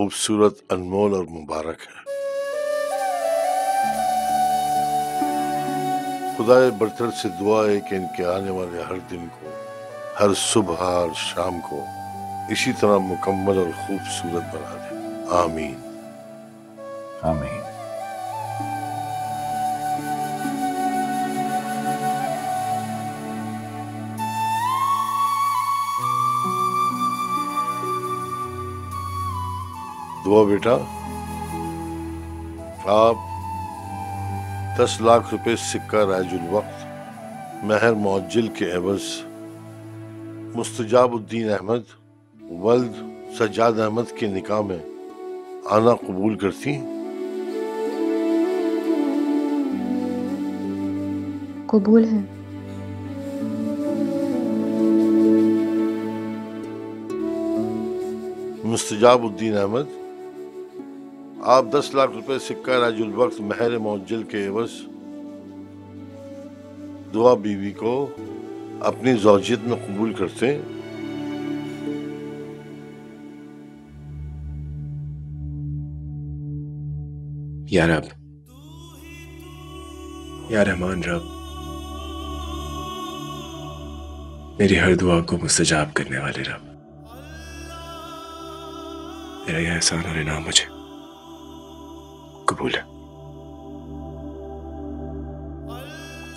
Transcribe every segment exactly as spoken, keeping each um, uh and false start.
खूबसूरत, अनमोल और मुबारक है। खुदाए बरतर से दुआ है कि इनके आने वाले हर दिन को, हर सुबह और शाम को इसी तरह मुकम्मल और खूबसूरत बना दे। आमीन आमीन। दुआ बेटा, आप दस लाख रुपए सिक्का राजुल वक्त महर मुअज्जिल के एवज मुस्तजाबुद्दीन अहमद वल्द सज्जाद अहमद के निकाह में आना कबूल करती? कबूल है। मुस्तजाबुद्दीन अहमद, आप दस लाख रुपए सिक्का राजुल वक्त महर मुअज्जिल के एवज दुआ बीवी को अपनी ज़ौजियत में कबूल करते? या रब, या रहमान रब, मेरी हर दुआ को मुस्तजाब करने वाले रब, तेरा यह एहसान और इनाम मुझे कबूल है,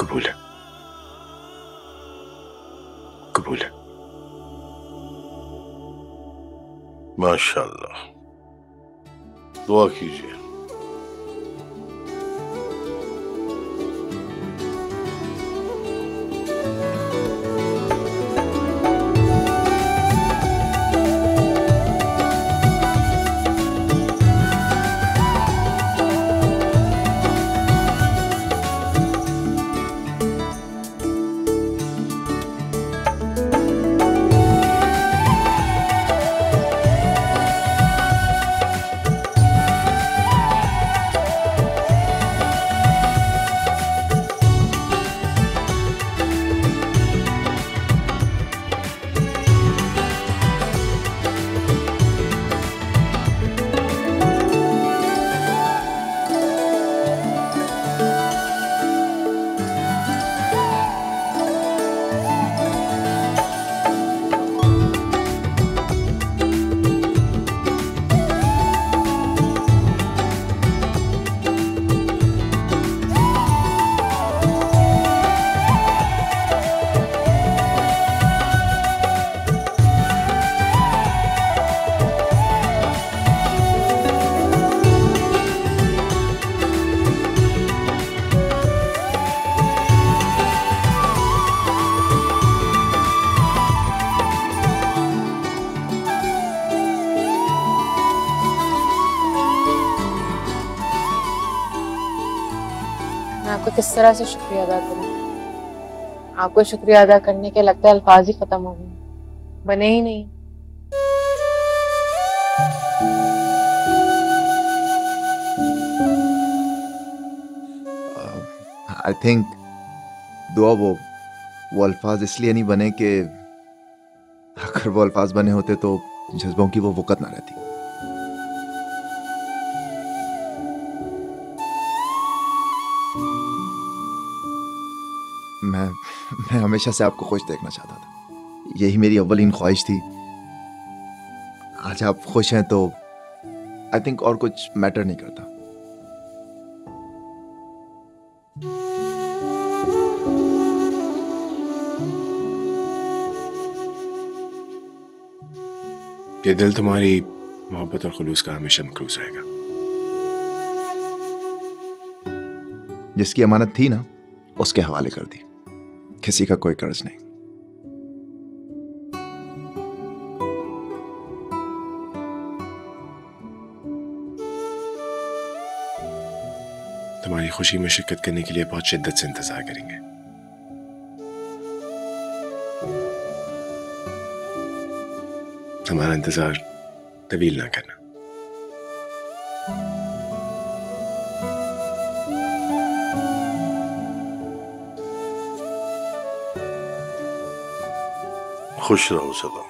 कबूल है, कबूल है। माशाल्लाह, दुआ कीजिए। आपको किस तरह से शुक्रिया अदा करूं? आपको शुक्रिया अदा करने के लगता है अल्फाज ही खत्म हो गए, बने ही नहीं। आई uh, थिंक दुआ वो वो अल्फाज इसलिए नहीं बने कि अगर वो अल्फाज बने होते तो जज्बों की वो वक़्त ना रहती। मैं मैं हमेशा से आपको खुश देखना चाहता था, यही मेरी अव्वलीन ख्वाहिश थी। आज आप खुश हैं तो आई थिंक और कुछ मैटर नहीं करता। ये दिल तुम्हारी मोहब्बत और खुलूस का हमेशा मकरूज रहेगा। जिसकी अमानत थी ना, उसके हवाले कर दी, किसी का कोई कर्ज नहीं। तुम्हारी खुशी में शिरकत करने के लिए बहुत शिद्दत से इंतजार करेंगे। हमारा इंतजार तवील ना करना। खुश रहो सदा।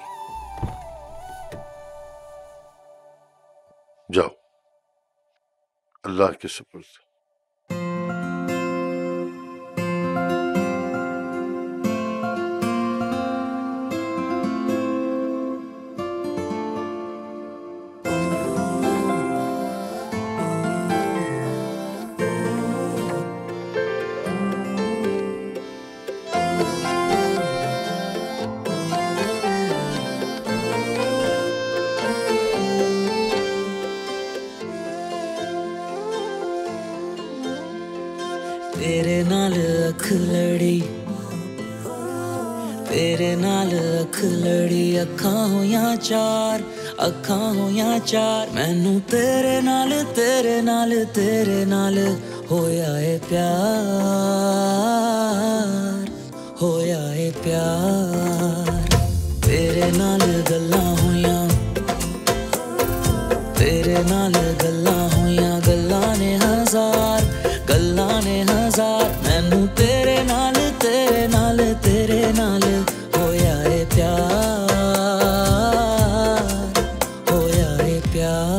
अल्लाह के सुपुर्द। तेरे नाल अख लड़ी, तेरे नाल अख लड़ी, अखां होइयां चार, अखां होइयां चार, मैनू तेरे नाल तेरे नाल तेरे नाल होया है प्यार, होया है प्यार। तेरे नाल गल्लां होइयां, तेरे नाल गल्लां होइयां, गल्लां ने हजार, गल्लां ने हजार, मैनू तेरे नाल तेरे नाल तेरे नाल होया है प्यार, होया है प्यार।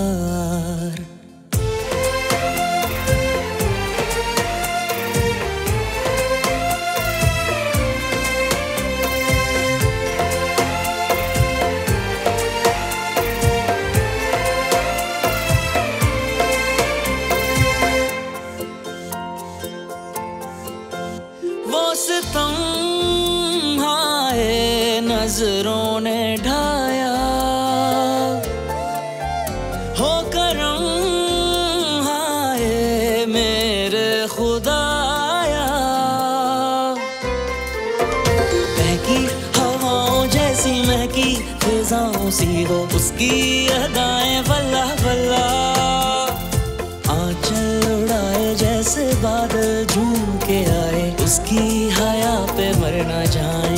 तुम्हारे नजरों ने ढाया हो करम हाय मेरे खुदाया, महकी हवाओं जैसी महकी फिजाओं सी हो उसकी अदाएं, वल्ला वल्ला आंचल उड़ाए जैसे बादल झूम के आए उसकी हया पे मरना जाए।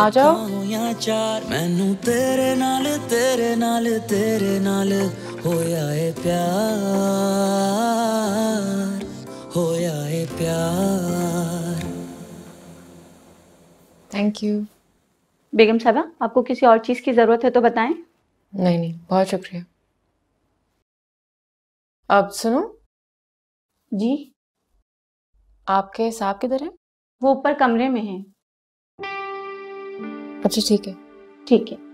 आ जाओ यहाँ चार, मैनू तेरे नाल तेरे नाल तेरे नाल होया है प्यार, होया है प्यार। Thank you. बेगम साहबा, आपको किसी और चीज़ की ज़रूरत है तो बताएं। नहीं नहीं, बहुत शुक्रिया। अब सुनो जी, आपके साहब किधर हैं? वो ऊपर कमरे में हैं। अच्छा ठीक है, ठीक है।